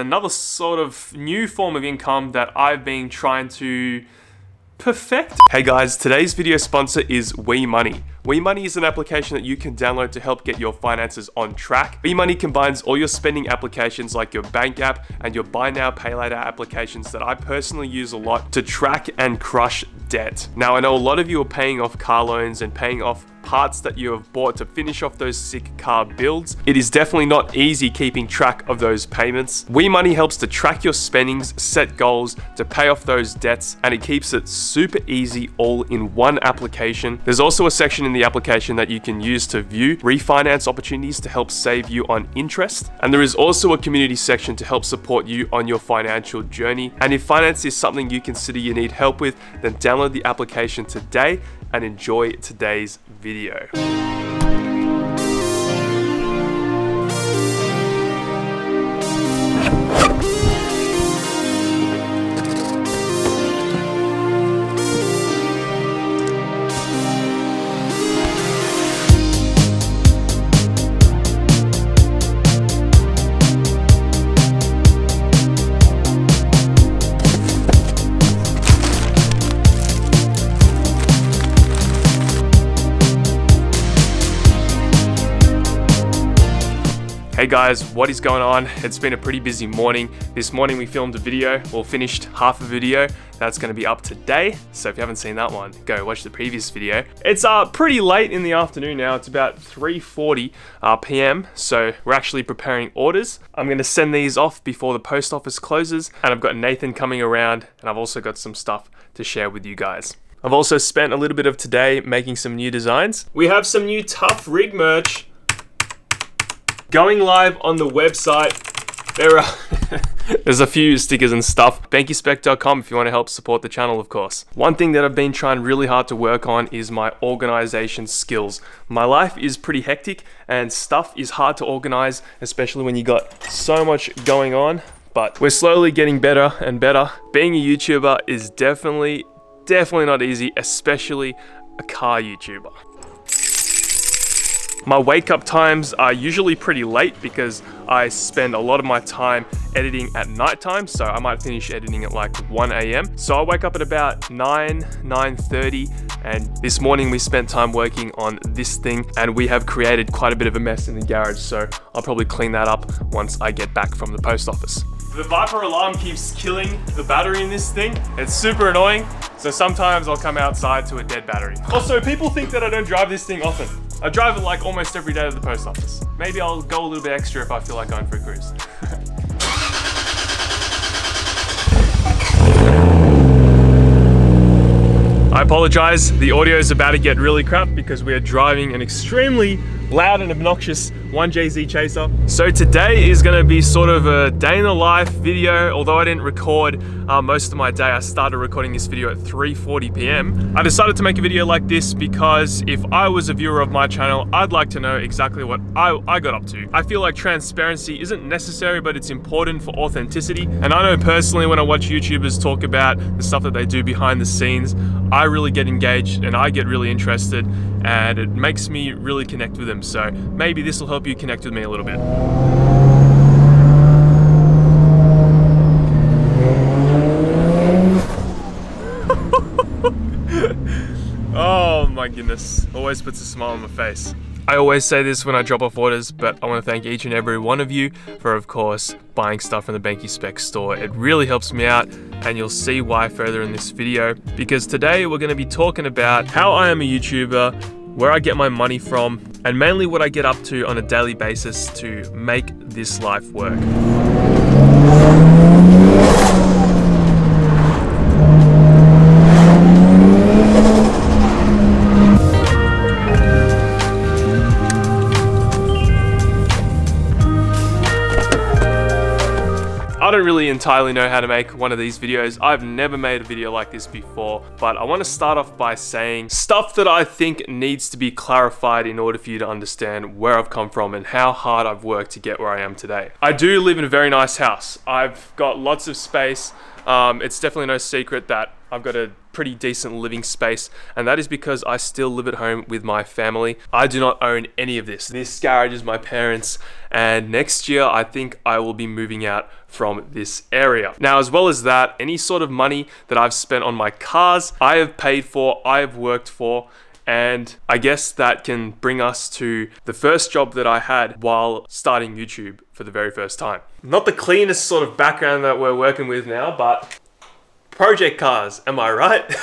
Another sort of new form of income that I've been trying to perfect. Hey guys, today's video sponsor is WeMoney. WeMoney is an application that you can download to help get your finances on track. WeMoney combines all your spending applications like your bank app and your buy now, pay later applications that I personally use a lot to track and crush debt. Now, I know a lot of you are paying off car loans and paying off parts that you have bought to finish off those sick car builds. It is definitely not easy keeping track of those payments. WeMoney helps to track your spendings, set goals to pay off those debts, and it keeps it super easy all in one application. There's also a section in the application that you can use to view refinance opportunities to help save you on interest. And there is also a community section to help support you on your financial journey. And if finance is something you consider you need help with, then download the application today and enjoy today's video. Hey guys, what is going on? It's been a pretty busy morning. This morning we filmed a video, or finished half a video. That's gonna be up today. So if you haven't seen that one, go watch the previous video. It's pretty late in the afternoon now. It's about 3:40 p.m. So we're actually preparing orders. I'm gonna send these off before the post office closes. And I've got Nathan coming around, and I've also got some stuff to share with you guys. I've also spent a little bit of today making some new designs. We have some new Tough Rig merch going live on the website. There's a few stickers and stuff. benkispec.com if you want to help support the channel, of course. One thing that I've been trying really hard to work on is my organization skills. My life is pretty hectic and stuff is hard to organize, especially when you got so much going on, but we're slowly getting better and better. Being a YouTuber is definitely not easy, especially a car YouTuber. My wake up times are usually pretty late because I spend a lot of my time editing at nighttime. So I might finish editing at like 1 a.m. So I wake up at about 9:30. And this morning we spent time working on this thing and we have created quite a bit of a mess in the garage. So I'll probably clean that up once I get back from the post office. The Viper alarm keeps killing the battery in this thing. It's super annoying. So sometimes I'll come outside to a dead battery. Also, people think that I don't drive this thing often. I drive it like almost every day to the post office. Maybe I'll go a little bit extra if I feel like going for a cruise. I apologize, the audio is about to get really crap because we are driving an extremely loud and obnoxious One JZ Chaser. So today is gonna be sort of a day in the life video. Although I didn't record most of my day, I started recording this video at 3:40 p.m. I decided to make a video like this because if I was a viewer of my channel, I'd like to know exactly what I got up to. I feel like transparency isn't necessary, but it's important for authenticity. And I know personally when I watch YouTubers talk about the stuff that they do behind the scenes, I really get engaged and I get really interested and it makes me really connect with them. So maybe this will help you connect with me a little bit. Oh my goodness, always puts a smile on my face. I always say this when I drop off orders, but I want to thank each and every one of you for, of course, buying stuff from the Benki Spec store. It really helps me out and you'll see why further in this video, because today we're going to be talking about how I am a YouTuber, where I get my money from, and mainly what I get up to on a daily basis to make this life work. I don't really entirely know how to make one of these videos. I've never made a video like this before, but I want to start off by saying stuff that I think needs to be clarified in order for you to understand where I've come from and how hard I've worked to get where I am today. I do live in a very nice house. I've got lots of space. It's definitely no secret that I've got a pretty decent living space, and that is because I still live at home with my family. I do not own any of this. This garage is my parents', and next year I think I will be moving out from this area. Now, as well as that, any sort of money that I've spent on my cars, I have paid for, I have worked for, and I guess that can bring us to the first job that I had while starting YouTube for the very first time. Not the cleanest sort of background that we're working with now, but project cars, am I right?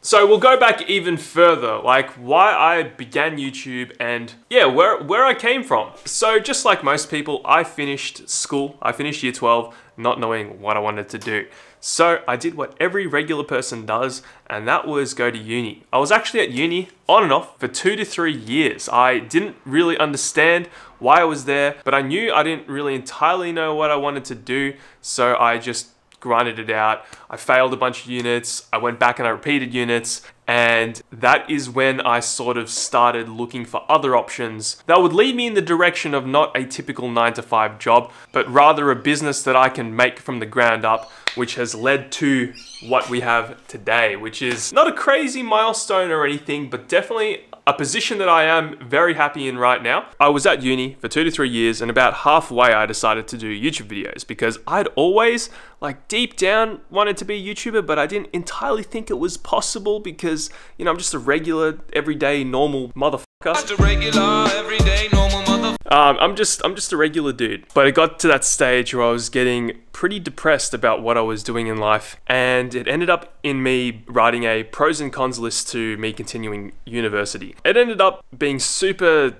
So we'll go back even further, like why I began YouTube and yeah, where I came from. So just like most people, I finished school, I finished year 12, not knowing what I wanted to do. So I did what every regular person does, and that was go to uni. I was actually at uni on and off for 2 to 3 years. I didn't really understand why I was there, but I knew I didn't really entirely know what I wanted to do. So I just grinded it out. I failed a bunch of units. I went back and I repeated units. And that is when I sort of started looking for other options that would lead me in the direction of not a typical 9-to-5 job, but rather a business that I can make from the ground up, which has led to what we have today, which is not a crazy milestone or anything, but definitely a position that I am very happy in right now. I was at uni for 2 to 3 years, and about halfway I decided to do YouTube videos because I'd always, like, deep down wanted to be a YouTuber, but I didn't entirely think it was possible because, you know, I'm just a regular, everyday, normal motherfucker. Just a regular, everyday, normal motherfucker. I'm just a regular dude. But it got to that stage where I was getting pretty depressed about what I was doing in life, and it ended up in me writing a pros and cons list to me continuing university. It ended up being super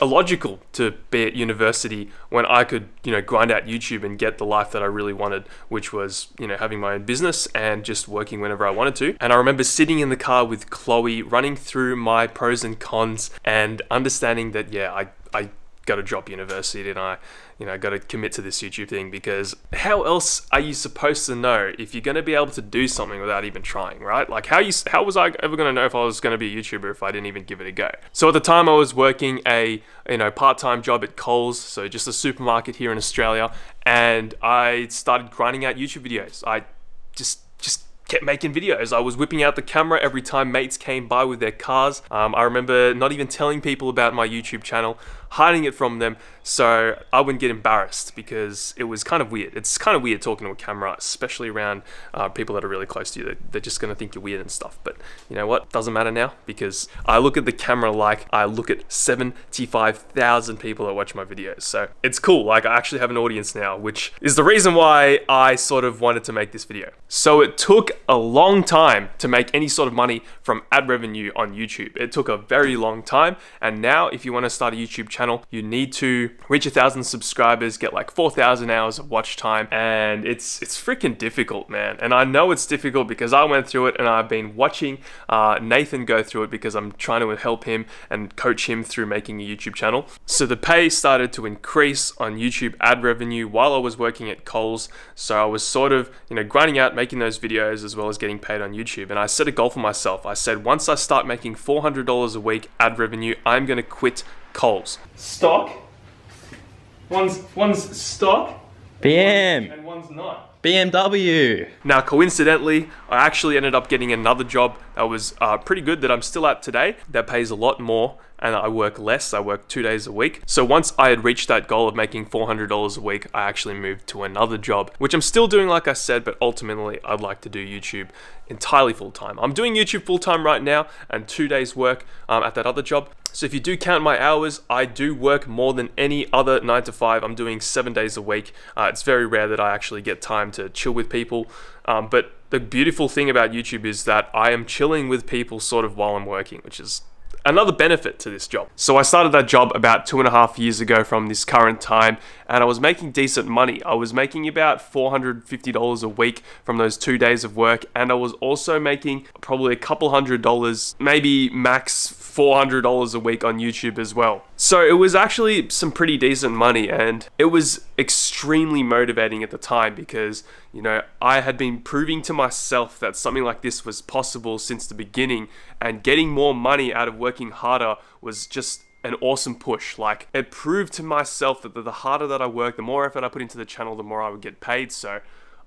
illogical to be at university when I could, you know, grind out YouTube and get the life that I really wanted, which was, you know, having my own business and just working whenever I wanted to. And I remember sitting in the car with Chloe, running through my pros and cons and understanding that, yeah, I got to drop university, and I, you know, got to commit to this YouTube thing, because how else are you supposed to know if you're going to be able to do something without even trying, right? Like how was I ever going to know if I was going to be a YouTuber if I didn't even give it a go? So at the time I was working a, you know, part-time job at Coles, so just a supermarket here in Australia, and I started grinding out YouTube videos. I just kept making videos. I was whipping out the camera every time mates came by with their cars. I remember not even telling people about my YouTube channel, hiding it from them so I wouldn't get embarrassed, because it was kind of weird. It's kind of weird talking to a camera, especially around people that are really close to you. They're just gonna think you're weird and stuff, but you know what? Doesn't matter now, because I look at the camera like I look at 75,000 people that watch my videos. So it's cool, like I actually have an audience now, which is the reason why I sort of wanted to make this video. So it took a long time to make any sort of money from ad revenue on YouTube. It took a very long time, and now if you wanna start a YouTube channel, you need to reach 1,000 subscribers, get like 4,000 hours of watch time, and it's freaking difficult, man. And I know it's difficult because I went through it, and I've been watching Nathan go through it because I'm trying to help him and coach him through making a YouTube channel. So the pay started to increase on YouTube ad revenue while I was working at Coles. So I was sort of, you know, grinding out, making those videos as well as getting paid on YouTube. And I set a goal for myself. I said, once I start making $400 a week ad revenue, I'm gonna quit Coles. Stock. One's stock. BM. And one's not. BMW. Now, coincidentally, I actually ended up getting another job that was pretty good that I'm still at today, that pays a lot more, and I work less. I work 2 days a week. So once I had reached that goal of making $400 a week, I actually moved to another job, which I'm still doing, like I said, but ultimately I'd like to do YouTube entirely full-time. I'm doing YouTube full-time right now and 2 days work at that other job. So if you do count my hours, I do work more than any other 9-to-5. I'm doing 7 days a week. It's very rare that I actually get time to chill with people. But the beautiful thing about YouTube is that I am chilling with people sort of while I'm working, which is another benefit to this job. So I started that job about 2.5 years ago from this current time, and I was making decent money. I was making about $450 a week from those 2 days of work, and I was also making probably a couple $100, maybe max $400 a week on YouTube as well. So it was actually some pretty decent money, and it was extremely motivating at the time because, you know, I had been proving to myself that something like this was possible since the beginning, and getting more money out of working harder was just an awesome push. Like, it proved to myself that the harder that I worked, the more effort I put into the channel, the more I would get paid. So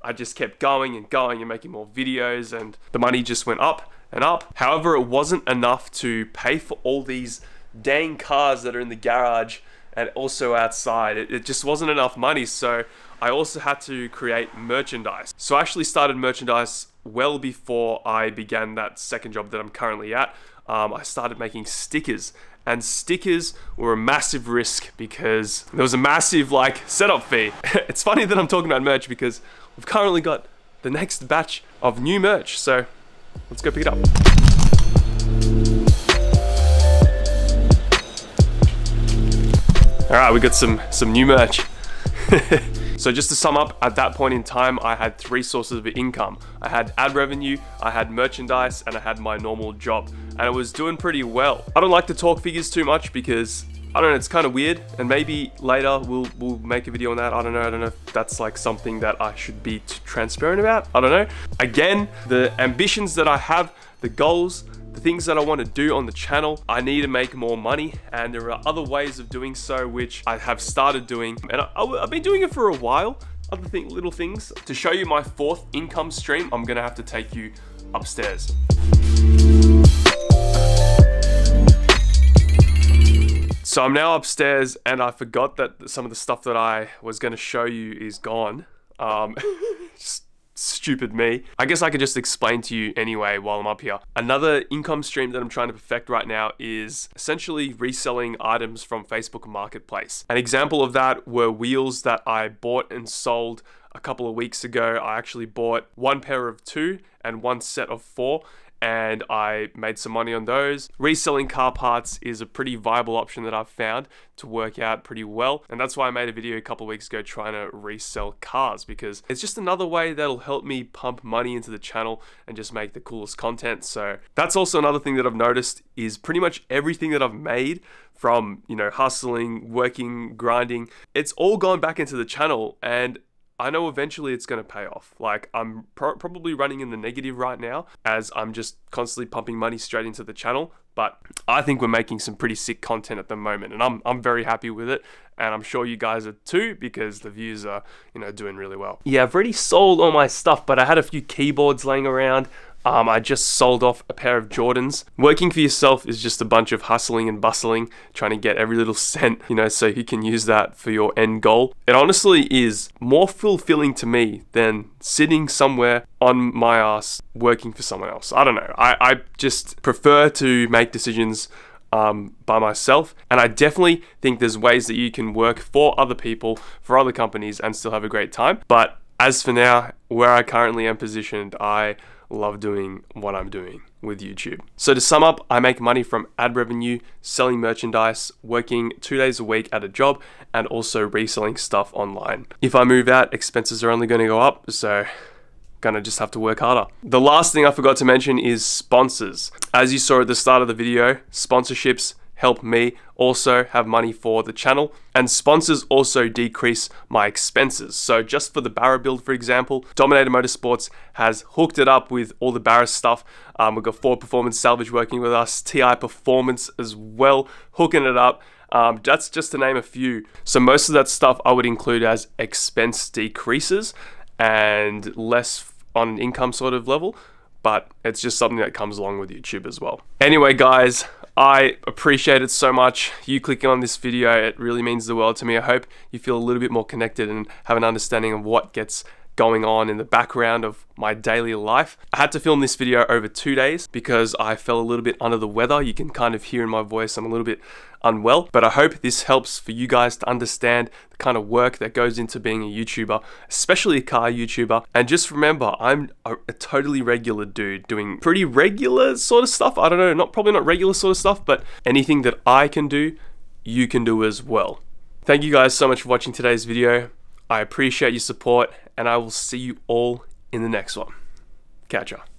I just kept going and going and making more videos, and the money just went up and up. However, it wasn't enough to pay for all these dang cars that are in the garage and also outside. It just wasn't enough money, so I also had to create merchandise. So I actually started merchandise well before I began that second job that I'm currently at. I started making stickers, and stickers were a massive risk because there was a massive setup fee. It's funny that I'm talking about merch because we've currently got the next batch of new merch, so let's go pick it up. All right, we got some new merch. So just to sum up, at that point in time, I had three sources of income. I had ad revenue, I had merchandise, and I had my normal job. And I was doing pretty well. I don't like to talk figures too much because, I don't know, it's kind of weird. And maybe later we'll make a video on that. I don't know if that's something that I should be transparent about. I don't know. Again, the ambitions that I have, the goals, the things that I want to do on the channel, I need to make more money, and there are other ways of doing so, which I have started doing, and I've been doing it for a while. Little things. To show you my fourth income stream, I'm gonna have to take you upstairs. So I'm now upstairs, and I forgot that some of the stuff that I was gonna show you is gone. Stupid me. I guess I could just explain to you anyway while I'm up here. Another income stream that I'm trying to perfect right now is essentially reselling items from Facebook Marketplace. An example of that were wheels that I bought and sold a couple of weeks ago. I actually bought one pair of 2 and one set of 4, and I made some money on those. Reselling car parts is a pretty viable option that I've found to work out pretty well. And that's why I made a video a couple of weeks ago trying to resell cars, because it's just another way that'll help me pump money into the channel and just make the coolest content. So that's also another thing that I've noticed is pretty much everything that I've made from, you know, hustling, working, grinding, it's all gone back into the channel, and I know eventually it's going to pay off. I'm probably running in the negative right now as I'm just constantly pumping money straight into the channel, but I think we're making some pretty sick content at the moment, and I'm very happy with it, and I'm sure you guys are too, because the views are, you know, doing really well. Yeah, I've already sold all my stuff, but I had a few keyboards laying around. I just sold off a pair of Jordans. Working for yourself is just a bunch of hustling and bustling, trying to get every little cent, you know, so you can use that for your end goal. It honestly is more fulfilling to me than sitting somewhere on my ass working for someone else. I don't know. I just prefer to make decisions by myself, and I definitely think there's ways that you can work for other people, for other companies, and still have a great time. But as for now, where I currently am positioned, I love doing what I'm doing with YouTube. So to sum up, I make money from ad revenue, selling merchandise, working 2 days a week at a job, and also reselling stuff online. If I move out, expenses are only going to go up, so gonna just have to work harder. The last thing I forgot to mention is sponsors. As you saw at the start of the video, sponsorships help me also have money for the channel, and sponsors also decrease my expenses. So just for the barra build, for example, Dominator Motorsports has hooked it up with all the barra stuff. We've got Ford Performance Salvage working with us, TI Performance as well, hooking it up. That's just to name a few. So most of that stuff I would include as expense decreases and less on an income sort of level, but it's just something that comes along with YouTube as well. Anyway, guys, I appreciate it so much. You clicking on this video, it really means the world to me. I hope you feel a little bit more connected and have an understanding of what gets going on in the background of my daily life. I had to film this video over 2 days because I fell a little bit under the weather. You can kind of hear in my voice, I'm a little bit unwell, but I hope this helps for you guys to understand the kind of work that goes into being a YouTuber, especially a car YouTuber. And just remember, I'm a totally regular dude doing pretty regular sort of stuff. I don't know, probably not regular sort of stuff, but anything that I can do, you can do as well. Thank you guys so much for watching today's video. I appreciate your support, and I will see you all in the next one. Catch ya.